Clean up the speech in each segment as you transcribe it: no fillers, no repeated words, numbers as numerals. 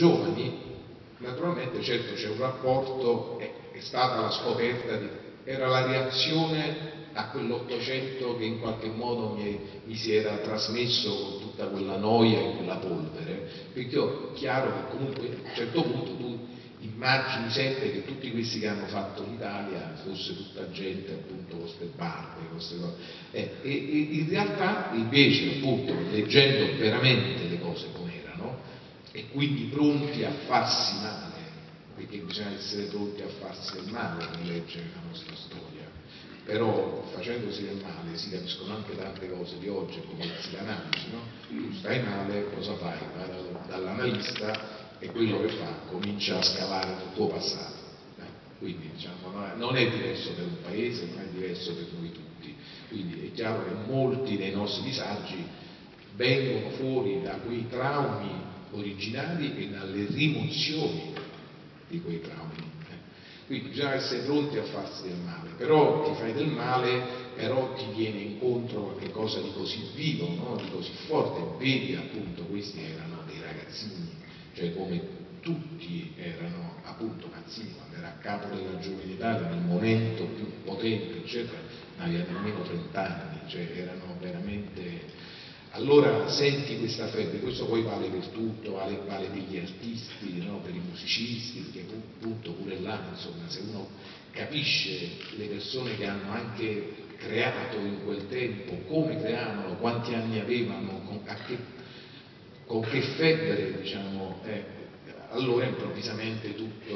giovani, naturalmente certo c'è un rapporto, è stata la scoperta, era la reazione a quell'Ottocento che in qualche modo mi si era trasmesso con tutta quella noia e quella polvere, perché è chiaro che comunque a un certo punto tu immagini sempre che tutti questi che hanno fatto l'Italia fosse tutta gente appunto con queste barbe, queste cose. E in realtà invece appunto leggendo veramente le cose come erano e quindi pronti a farsi male, perché bisogna essere pronti a farsi del male per leggere la nostra storia, però facendosi del male si capiscono anche tante cose di oggi come l'analisi, no? Tu stai male, cosa fai? Vai dall'analista e quello che fa comincia a scavare il tuo passato, quindi diciamo non è diverso per un paese, non è diverso per noi tutti, quindi è chiaro che molti dei nostri disagi vengono fuori da quei traumi originali e dalle rimozioni di quei traumi, quindi bisogna essere pronti a farsi del male, però ti fai del male, però ti viene incontro qualche cosa di così vivo, no? Di così forte, vedi appunto questi erano dei ragazzini, cioè come tutti erano appunto Mazzini quando era a capo della Giovane Italia nel momento più potente eccetera, non aveva nemmeno 30 anni, cioè erano veramente, allora senti questa febbre, questo poi vale per tutto, vale per gli artisti, no? Per i musicisti, perché appunto pure là insomma se uno capisce le persone che hanno anche creato in quel tempo, come creavano, quanti anni avevano, con che febbre, diciamo, allora improvvisamente tutto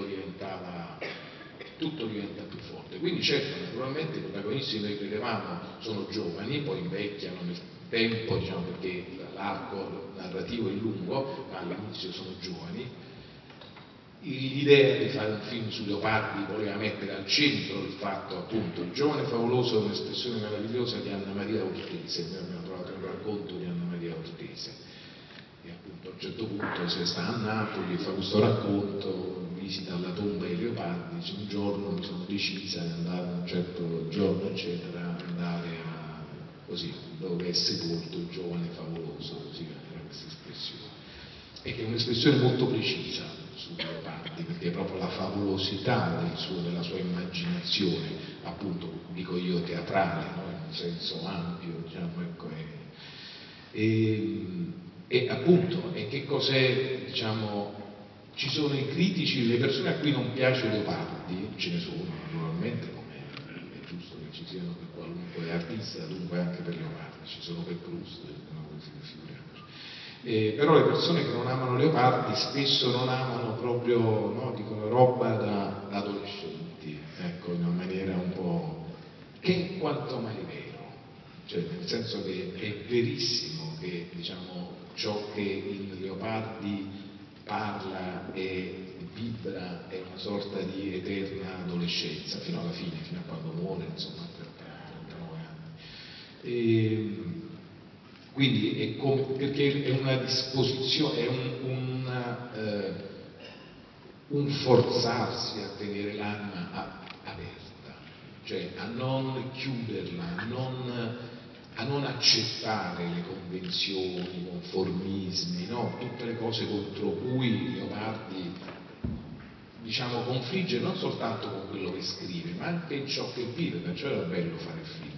diventa più forte. Quindi certo, naturalmente i protagonisti che noi credevamo sono giovani, poi invecchiano nel tempo, diciamo, perché l'arco narrativo è lungo, ma all'inizio sono giovani. L'idea di fare un film su Leopardi voleva mettere al centro il fatto, appunto, il giovane favoloso è un'espressione meravigliosa di Anna Maria Ortese, noi abbiamo trovato un racconto di Anna Maria Ortese. E appunto a un certo punto se sta a Napoli e fa questo racconto, visita la tomba dei Leopardi, dice un giorno mi sono decisa di andare un certo giorno eccetera, andare a così, dove è sepolto il giovane favoloso, così era questa espressione, e che è un'espressione molto precisa su Leopardi, perché è proprio la favolosità della sua immaginazione, appunto dico io teatrale, no? In un senso ampio, diciamo, ecco, e appunto, e che cos'è, diciamo, ci sono i critici, le persone a cui non piace Leopardi, ce ne sono naturalmente, come è giusto che ci siano per qualunque artista, dunque anche per Leopardi, ci sono per Proust, no, figuriamoci. Però le persone che non amano Leopardi spesso non amano proprio, no, dicono roba da adolescenti, ecco, in una maniera un po' che quanto mai è vero, cioè nel senso che è verissimo che, diciamo, ciò che in Leopardi parla e vibra è una sorta di eterna adolescenza fino alla fine, fino a quando muore, insomma, per 39 anni. Quindi è come, perché è una disposizione, è un forzarsi a tenere l'anima aperta, cioè a non chiuderla, a non accettare le convenzioni, i conformismi, no? Tutte le cose contro cui Leopardi, diciamo, confligge non soltanto con quello che scrive, ma anche in ciò che vive, perciò era bello fare il film,